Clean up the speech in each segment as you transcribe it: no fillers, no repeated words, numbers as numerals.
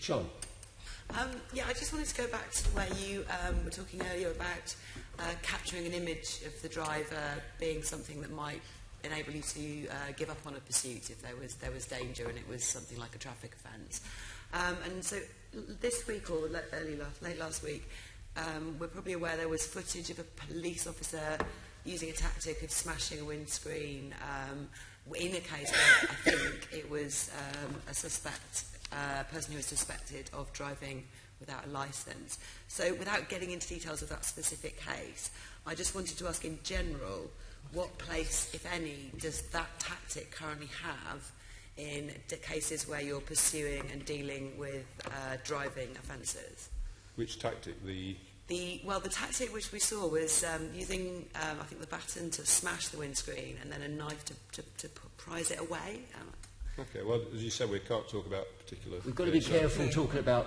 Charlotte. Yeah, I just wanted to go back to where you were talking earlier about capturing an image of the driver being something that might enable you to give up on a pursuit if there was danger and it was something like a traffic offence. And so this week, or late last week, we're probably aware there was footage of a police officer using a tactic of smashing a windscreen in a case where I think it was a suspect, person who was suspected of driving without a licence. So without getting into details of that specific case, I just wanted to ask in general, what place, if any, does that tactic currently have in the cases where you're pursuing and dealing with driving offences? Which tactic? Well, the tactic which we saw was using, I think, the baton to smash the windscreen and then a knife to prise it away. Okay, well, as you said, we can't talk about particular... We've got to be careful talking about...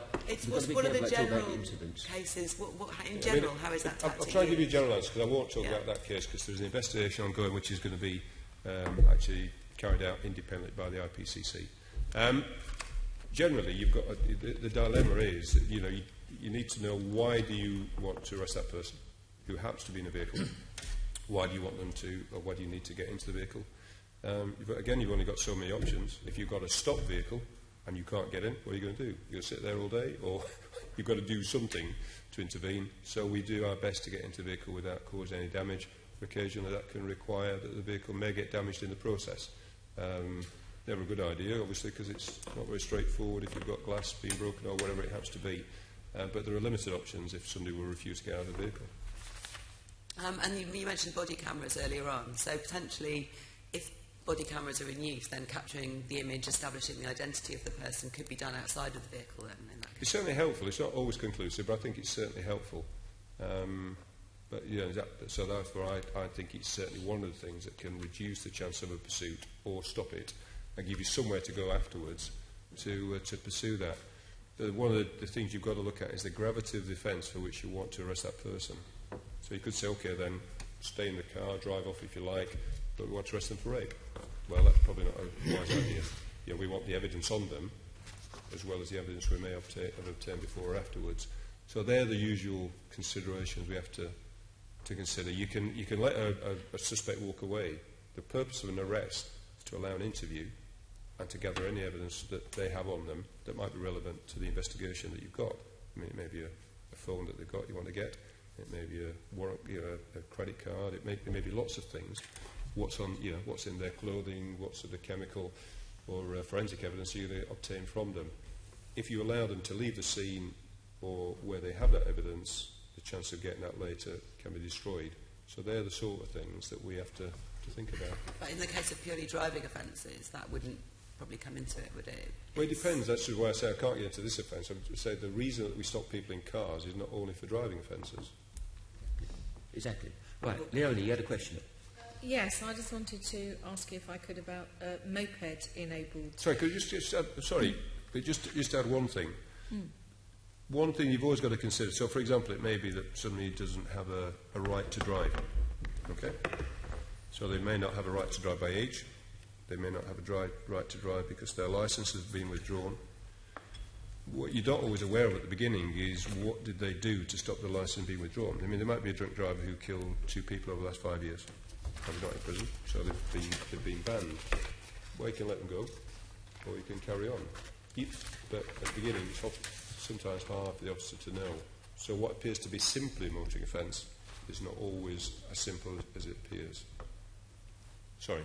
What are the general cases? How is that tactic? I'll try to give you generalised, because I won't talk about that case, because there's an investigation ongoing which is going to be actually carried out independently by the IPCC. Generally, you've got the dilemma is, that, you need to know why do you want to arrest that person who happens to be in a vehicle? Why do you want them to, or why do you need to get into the vehicle? Again, you've only got so many options. If you've got a stopped vehicle and you can't get in, what are you going to do? You're going to sit there all day, or you've got to do something to intervene. So we do our best to get into the vehicle without causing any damage. Occasionally that can require that the vehicle may get damaged in the process. Never a good idea, obviously, because it's not very straightforward if you've got glass being broken or whatever it happens to be. But there are limited options if somebody will refuse to get out of the vehicle. And you mentioned body cameras earlier on, so potentially if body cameras are in use, then capturing the image, establishing the identity of the person could be done outside of the vehicle then, in that case. It's certainly helpful. It's not always conclusive, but I think it's certainly helpful. But yeah, so therefore I think it's certainly one of the things that can reduce the chance of a pursuit or stop it and give you somewhere to go afterwards to pursue that. One of the things you've got to look at is the gravity of the offence for which you want to arrest that person. So you could say, okay, then stay in the car, drive off if you like, but we want to arrest them for rape. Well, that's probably not a wise idea. Yeah, we want the evidence on them, as well as the evidence we may have obtained before or afterwards. So they're the usual considerations we have to consider. You can let a suspect walk away. The purpose of an arrest is to allow an interview and to gather any evidence that they have on them that might be relevant to the investigation that you've got. I mean, it may be a phone that they've got you want to get, it may be a warrant, a credit card, it may be lots of things. What's on, what's in their clothing, what sort of chemical or forensic evidence you obtain from them. If you allow them to leave the scene or where they have that evidence, the chance of getting that later can be destroyed. So they're the sort of things that we have to think about. But in the case of purely driving offences, that wouldn't probably come into it, would it? Well, it depends. That's why I say I can't get into this offence. I would say the reason that we stop people in cars is not only for driving offences. Exactly. Right, Leonie, you had a question. Yes, I just wanted to ask you if I could about moped-enabled... Sorry, could you just add, sorry, just add one thing. Mm. One thing you've always got to consider, so for example, it may be that somebody doesn't have a right to drive, okay? So they may not have a right to drive by age, they may not have a right to drive because their licence has been withdrawn. What you're not always aware of at the beginning is what did they do to stop the licence being withdrawn. I mean, there might be a drunk driver who killed 2 people over the last 5 years. They're not in prison, so they've been banned. Well, you can let them go, or you can carry on. But at the beginning, it's sometimes hard for the officer to know. So what appears to be simply a motoring offence is not always as simple as it appears. Sorry.